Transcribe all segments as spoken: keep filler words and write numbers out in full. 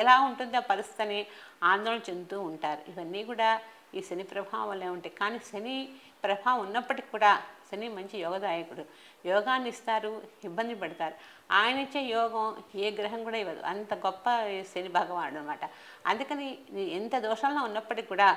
ఎలా ఉంటుందో పరిస్థితి అని ఆందోళన చెందుతూ ఉంటారు. ఇవన్నీ కూడా ఈ శని ప్రభావం వల్లే ఉంటాయి. కానీ శని ప్రభావం ఉన్నప్పటికీ కూడా శని మంచి యోగదాయకుడు, యోగాన్ని ఇస్తారు, ఇబ్బంది పడతారు. ఆయన ఇచ్చే యోగం ఏ గ్రహం కూడా ఇవ్వదు, అంత గొప్ప శని భగవానుడు అనమాట. అందుకని ఎంత దోషంలో ఉన్నప్పటికీ కూడా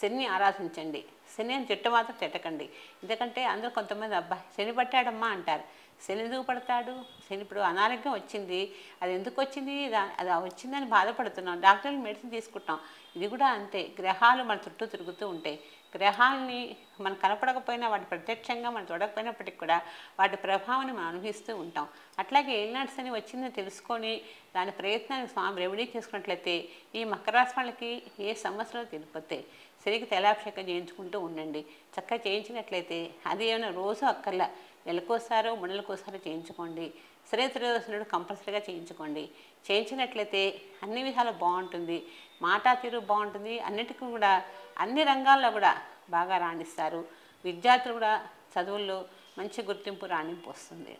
శని ఆరాధించండి, శని అని చెట్టు మాత్రం తిట్టకండి. ఎందుకంటే అందరూ కొంతమంది అబ్బా శని పట్టాడమ్మా అంటారు, శని ఎందుకు పడతాడు, శని ఇప్పుడు అనారోగ్యం వచ్చింది, అది ఎందుకు వచ్చింది, అది వచ్చిందని బాధపడుతున్నాం, డాక్టర్లు మెడిసిన్ తీసుకుంటాం. ఇది కూడా అంతే, గ్రహాలు మన చుట్టూ తిరుగుతూ ఉంటాయి. గ్రహాలని మనం కనపడకపోయినా, వాటి ప్రత్యక్షంగా మనం చూడకపోయినప్పటికీ కూడా వాటి ప్రభావాన్ని మనం అనుభవిస్తూ ఉంటాం. అట్లాగే ఏలినాటి శని వచ్చిందని తెలుసుకొని దాని ప్రయత్నానికి స్వామి రెమెడీ చేసుకున్నట్లయితే ఈ మకర రాశి వాళ్ళకి ఏ సమస్యలు తెలిపోతాయి. శనికి తైలాభిషేకం చేయించుకుంటూ ఉండండి, చక్కగా చేయించినట్లయితే అది ఏమైనా రోజు అక్కర్లా, నెలకోసారో మునలకోసారో చేయించుకోండి. శని త్రయోదశి కంపల్సరీగా చేయించుకోండి, చేయించినట్లయితే అన్ని విధాలు బాగుంటుంది, మాటా తీరు బాగుంటుంది, అన్నిటికీ కూడా అన్ని రంగాల్లో కూడా బాగా రాణిస్తారు. విద్యార్థులు కూడా చదువుల్లో మంచి గుర్తింపు రాణింపు వస్తుంది.